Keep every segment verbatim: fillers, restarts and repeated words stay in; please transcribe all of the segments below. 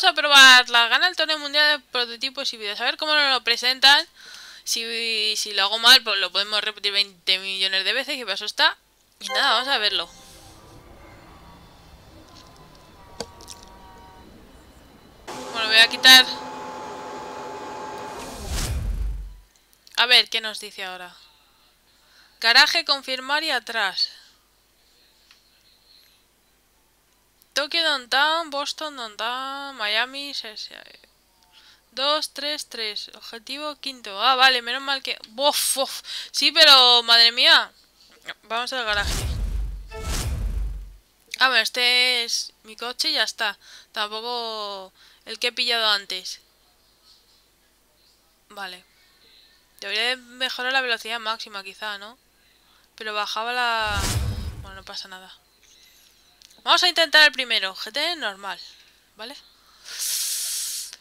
Vamos a probarla. Gana el torneo mundial de prototipos y vídeos. A ver cómo nos lo presentan. Si, si lo hago mal, pues lo podemos repetir veinte millones de veces. Y para eso está. Y nada, vamos a verlo. Bueno, voy a quitar. A ver, ¿qué nos dice ahora? Garaje, confirmar y atrás. Tokio Downtown, Boston Downtown, Miami, dos, tres, tres. Objetivo quinto. Ah, vale, menos mal que... Bof, bof. Sí, pero, madre mía. Vamos al garaje. Ah, bueno, este es mi coche y ya está. Tampoco el que he pillado antes. Vale. Debería mejorar la velocidad máxima, quizá, ¿no? Pero bajaba la... Bueno, no pasa nada. Vamos a intentar el primero. G T normal, ¿vale?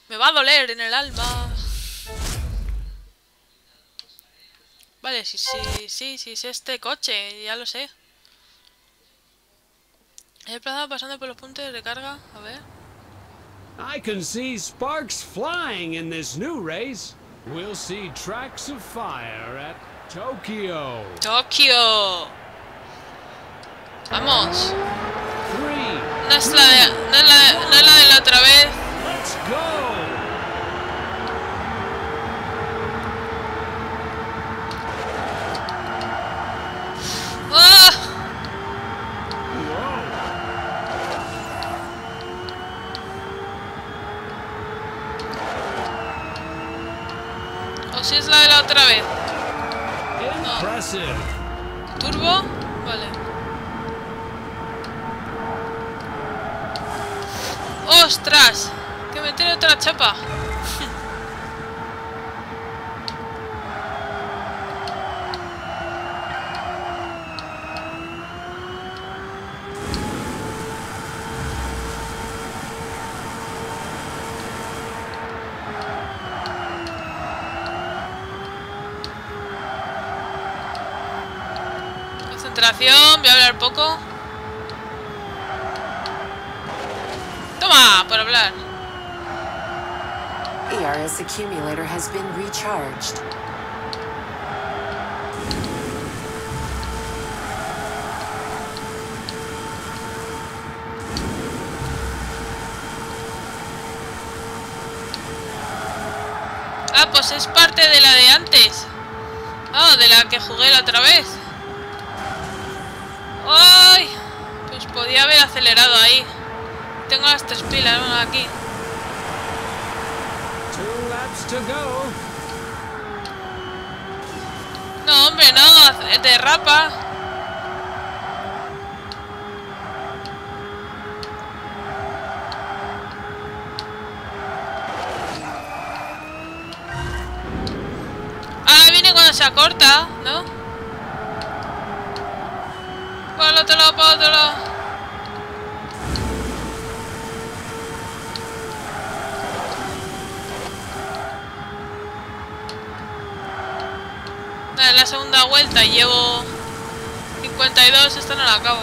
Me va a doler en el alma. Vale, sí, sí, sí, sí, es este coche, ya lo sé. He desplazado pasando por los puntos de recarga, a ver. I can see sparks flying in this new race. We'll see tracks of fire at Tokyo. Tokyo. Vamos. No es la de, no es la, de, no es la de la otra vez. Let's go. O si es la de la otra vez. No. Turbo, vale. ¡Ostras! Que me tiene otra chapa. Concentración, voy a hablar poco. Toma, por hablar. E R S accumulator has been recharged. Ah, pues es parte de la de antes. Ah, oh, de la que jugué la otra vez. ¡Ay! Pues podía haber acelerado ahí. Tengo las tres pilas, bueno, aquí. No, hombre, no, te derrapa. Ahora viene cuando se acorta, ¿no? Por el otro lado, por el otro lado. En la segunda vuelta y llevo cincuenta y dos, esta no la acabo.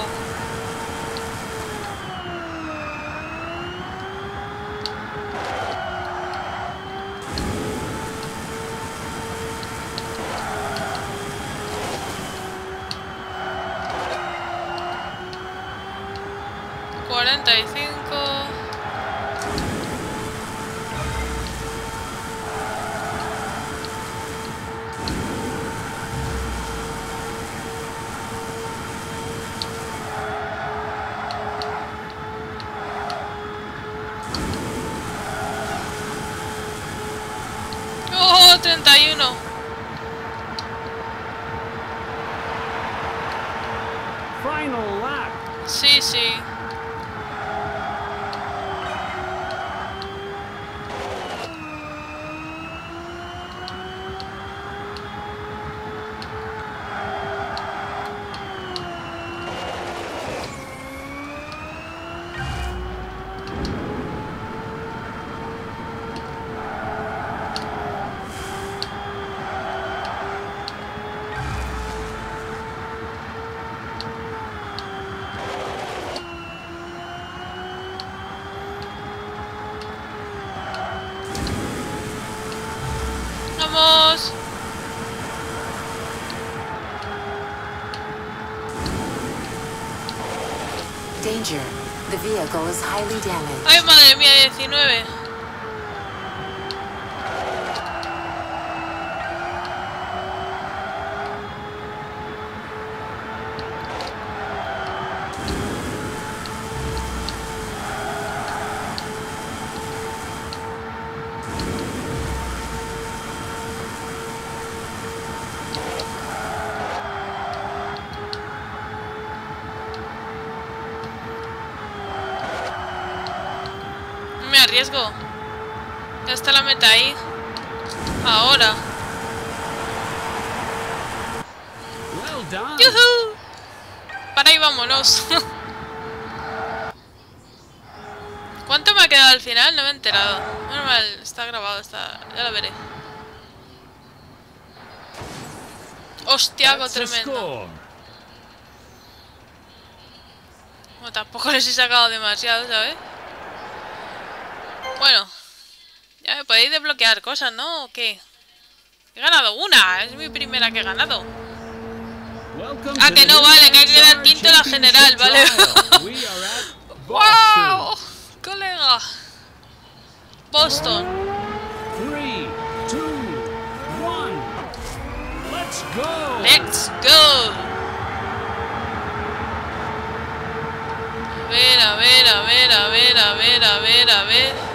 cuarenta y cinco. treinta y uno. Final lap. Sí, sí. danger. The vehicle is highly damaged. Ay, madre mía, diecinueve. Riesgo. Ya está la meta ahí. Ahora. ¡Yuhu! Para ahí vámonos. ¿Cuánto me ha quedado al final? No me he enterado. Normal, está grabado, está. Ya lo veré. Hostia, algo tremendo. Bueno, tampoco les he sacado demasiado, ¿sabes? Bueno, ya me podéis desbloquear cosas, ¿no? ¿O qué? He ganado una, es mi primera que he ganado. Ah, que no, vale, que hay que dar quinto en la general, ¿vale? ¡Wow! ¡Colega! Boston. ¡Let's go! A ver, a ver, a ver, a ver, a ver, a ver, a ver.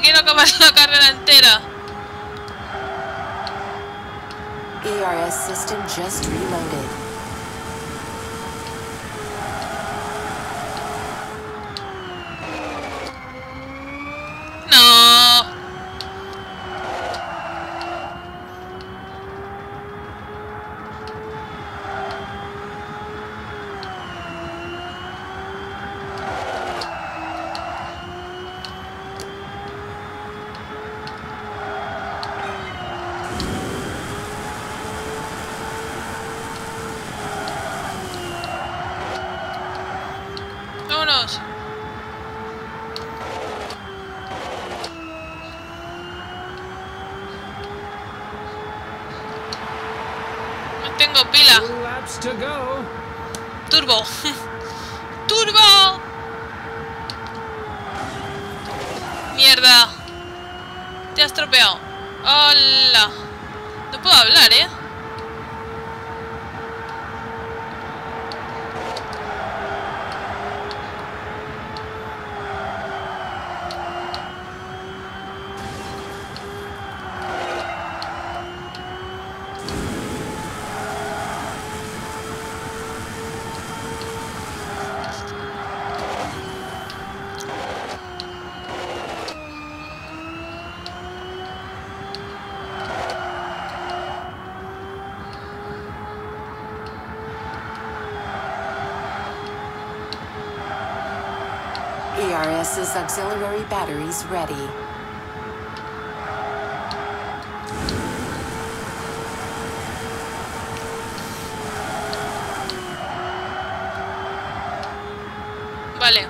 Quiero acabar la carrera entera. E R S system just reloaded. No. No tengo pila. Turbo. Turbo. Mierda. Te has estropeado. Hola. No puedo hablar, ¿eh? E R S's auxiliary batteries ready. Vale.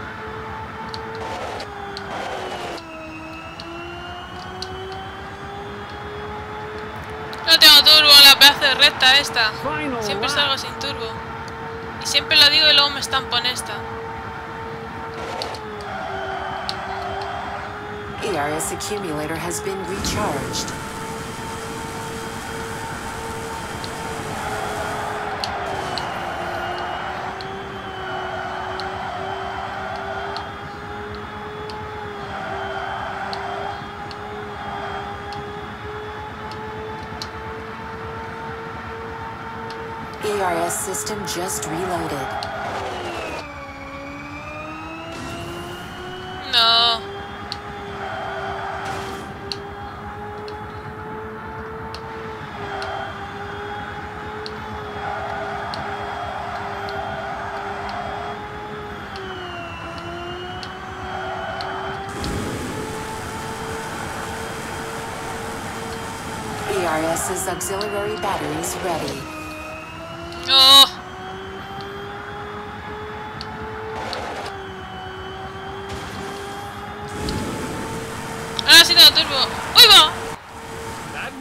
No tengo turbo, la pedazo de recta esta. Siempre salgo sin turbo. Y siempre lo digo y luego me estampo en esta. E R S accumulator has been recharged. E R S system just reloaded. No. E R S's auxiliary batteries ready. Oh.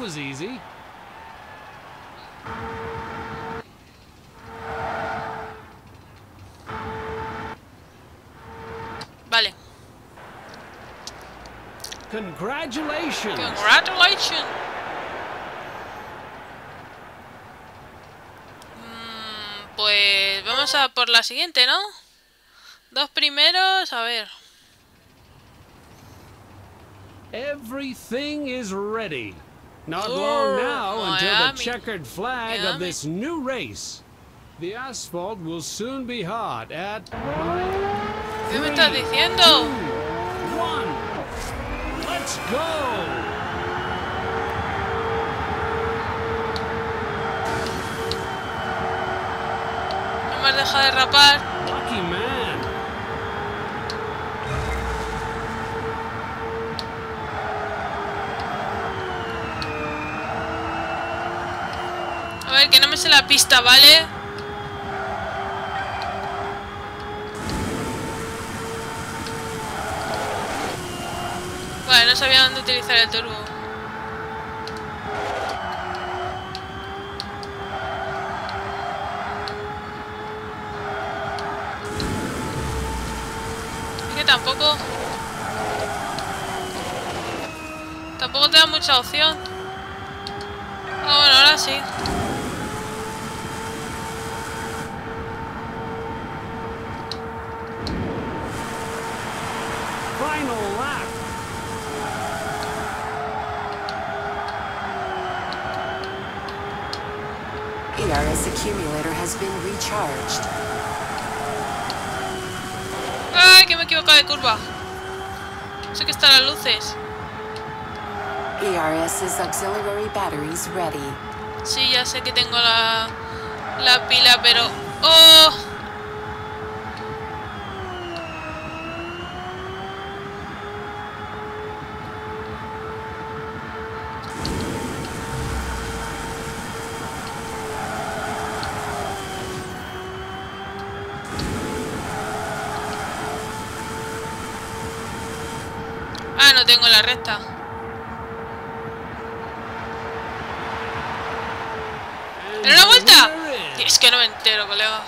was easy. Vale. Congratulations. Congratulations. Mm, pues vamos a por la siguiente, ¿no? Dos primeros, a ver. Everything is ready. Not long now until the checkered flag of this new race. The asphalt will soon be hard at ¿Qué me estás diciendo? one. Let's go. No me has dejado de rapar. Lucky man. A ver, que no me sé la pista, ¿vale? Vale, no sabía dónde utilizar el turbo. Es que tampoco... Tampoco te da mucha opción. Ah, bueno, ahora sí. E R S accumulator has been recharged. Ay, que me he equivocado de curva. Sé que están las luces. E R S's auxiliary batteries ready. Sí, ya sé que tengo la la pila, pero oh. Ah, no tengo la recta. ¡En una vuelta! Es que no me entero, colega.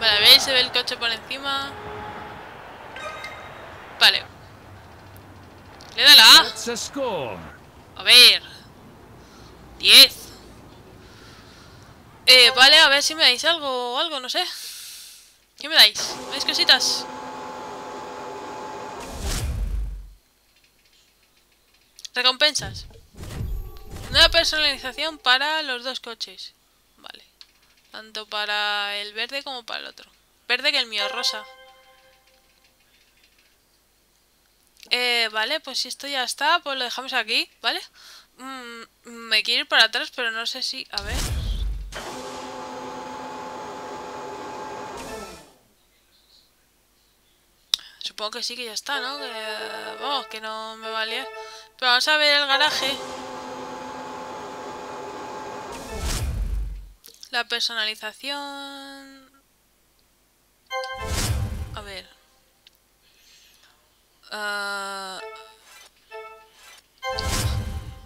Vale, ¿veis? Se ve el coche por encima. Vale. Le da la A. A ver. diez. Eh, vale, a ver si me dais algo o algo, no sé. ¿Qué me dais? ¿Me dais cositas? Recompensas. Nueva personalización para los dos coches. Vale. Tanto para el verde como para el otro. Verde que el mío, rosa. Eh, vale, pues si esto ya está, pues lo dejamos aquí, ¿vale? Mm, me quiero ir para atrás, pero no sé si... A ver... Supongo que sí, que ya está, ¿no? Que, vamos, que no me va a liar. Pero vamos a ver el garaje. La personalización... A ver... Uh...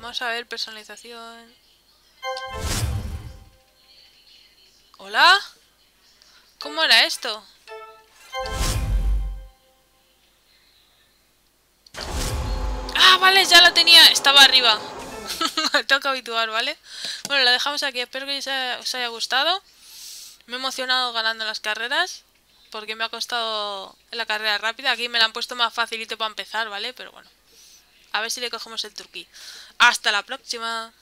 Vamos a ver personalización... ¿Hola? ¿Cómo era esto? Ah, vale, ya la tenía. Estaba arriba. Tengo que habituar, ¿vale? Bueno, la dejamos aquí. Espero que os haya gustado. Me he emocionado ganando las carreras. Porque me ha costado la carrera rápida. Aquí me la han puesto más facilito para empezar, ¿vale? Pero bueno. A ver si le cogemos el truqui. Hasta la próxima.